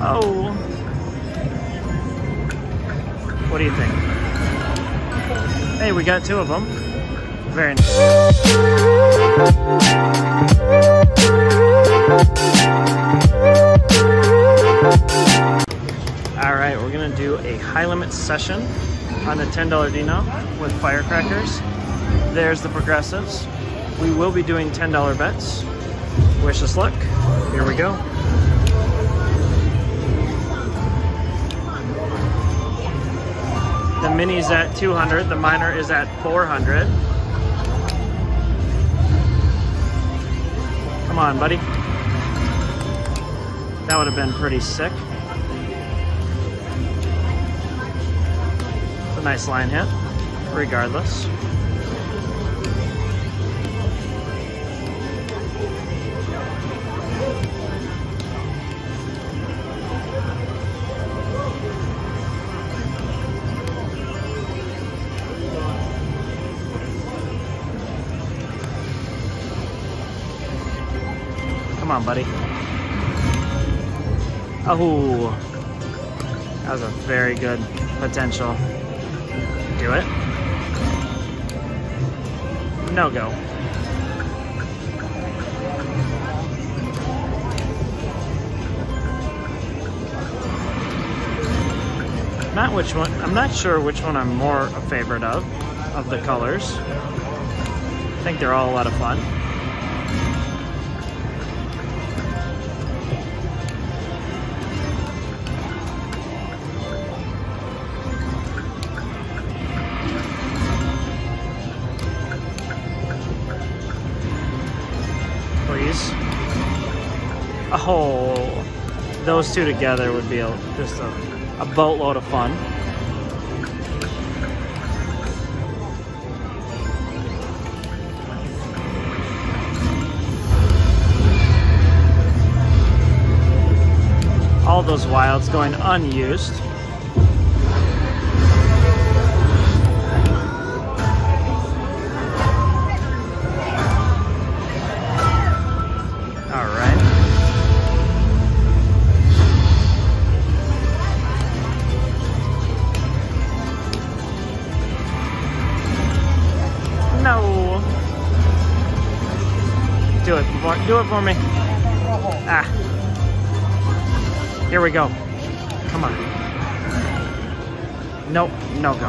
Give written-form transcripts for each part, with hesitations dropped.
Oh. What do you think? Hey, we got two of them. Very nice. Alright, we're going to do a high limit session on the $10 Dino with firecrackers. There's the progressives. We will be doing $10 bets. Wish us luck. Here we go. The mini's at 200, the minor is at 400. Come on, buddy. That would have been pretty sick. It's a nice line hit, regardless. Come on, buddy. Oh, that was a very good potential. Do it. No go. Not which one. I'm not sure which one I'm more a favorite of the colors. I think they're all a lot of fun. Please. Oh, those two together would be just a boatload of fun. All those wilds going unused. Do it for me. Ah. Here we go. Come on. Nope. No go.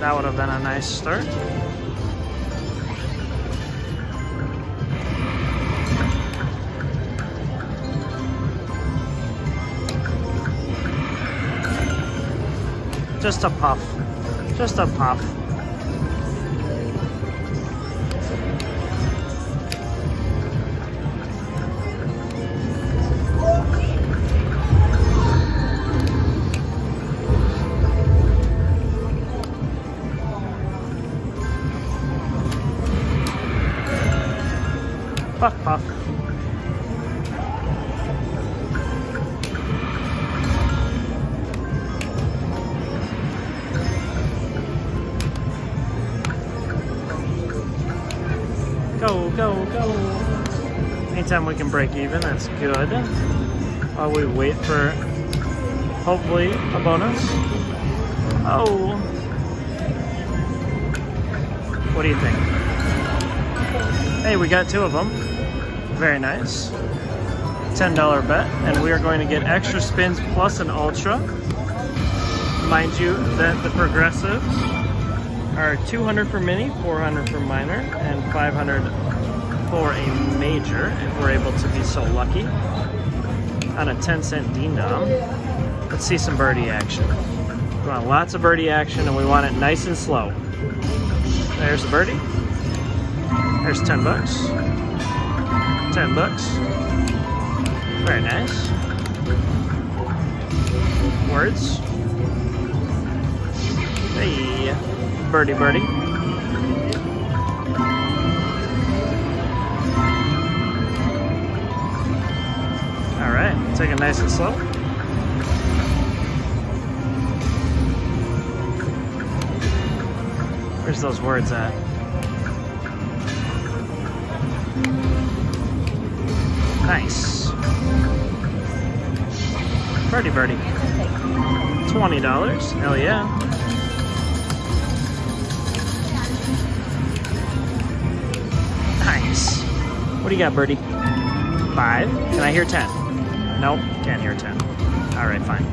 That would have been a nice start. Just a puff. Just a puff. Puff, puff. Go, go, go. Anytime we can break even, that's good. While we wait for, hopefully, a bonus. Oh. What do you think? Hey, we got two of them. Very nice. $10 bet, and we are going to get extra spins plus an ultra. Mind you that the progressives are 200 for mini, 400 for minor, and 500 for a major, if we're able to be so lucky, on a 10-cent denom. Let's see some birdie action. We want lots of birdie action, and we want it nice and slow. There's the birdie. There's 10 bucks. 10 bucks. Very nice. Words. Hey. Birdie, birdie. All right. Take it nice and slow. Where's those words at? Nice. Birdie, birdie. $20. Hell yeah. Nice. What do you got, birdie? 5? Can I hear 10? Nope, can't hear 10. All right, fine.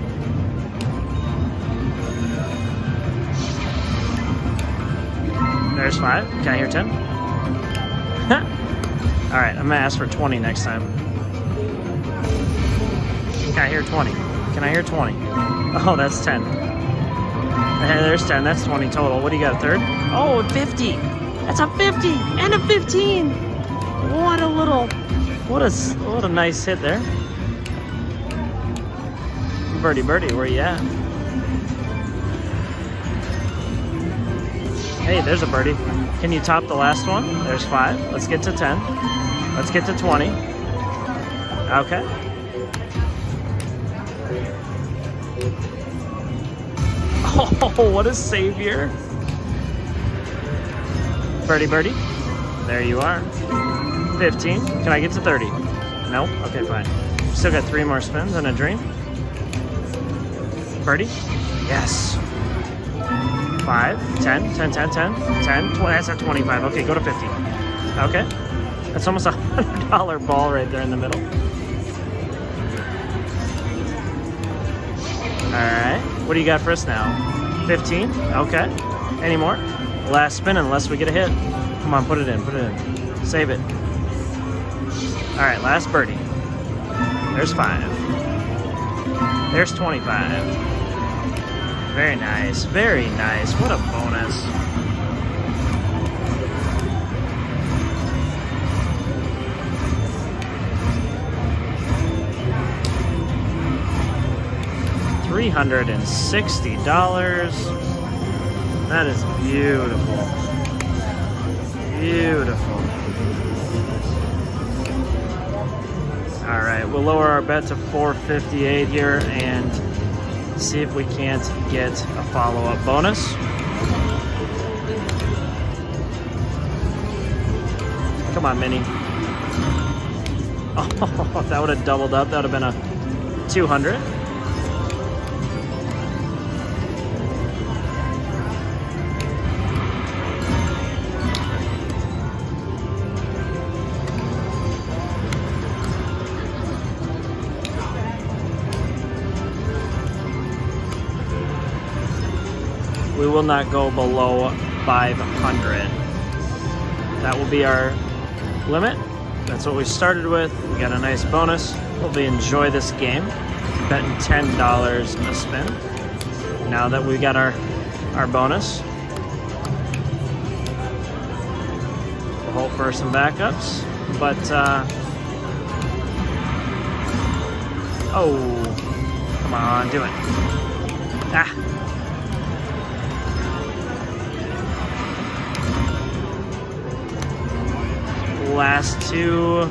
There's 5. Can I hear 10? All right, I'm gonna ask for 20 next time. Can I hear 20? Can I hear 20? Oh, that's 10. Hey, there's 10, that's 20 total. What do you got, a third? Oh, 50. That's a 50 and a 15. What a little, what a nice hit there. Birdie, birdie, where you at? Hey, there's a birdie. Can you top the last one? There's 5. Let's get to 10. Let's get to 20. Okay. Oh, what a savior. Birdie, birdie. There you are. 15. Can I get to 30? No? Okay, fine. Still got 3 more spins and a dream. Birdie? Yes. 5, 10, 10, 10, 10, 10, 20, that's at 25. Okay, go to 50. Okay. That's almost $100 ball right there in the middle. All right. What do you got for us now? 15? Okay. Any more? Last spin unless we get a hit. Come on, put it in, put it in. Save it. All right, last birdie. There's 5. There's 25. Very nice, very nice. What a bonus. $360. That is beautiful. Beautiful. All right, we'll lower our bet to 458 here and see if we can't get a follow-up bonus. Come on, Minnie. Oh, that would have doubled up. That would have been a 200. We will not go below 500. That will be our limit. That's what we started with. We got a nice bonus. Hopefully enjoy this game. Betting $10 a spin. Now that we got our bonus, we'll hope for some backups. But oh, come on, do it. Ah. Last 2. All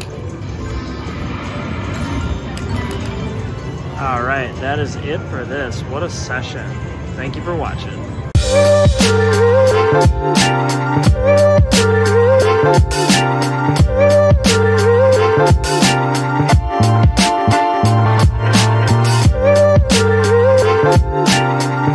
right, that is it for this. What a session. Thank you for watching.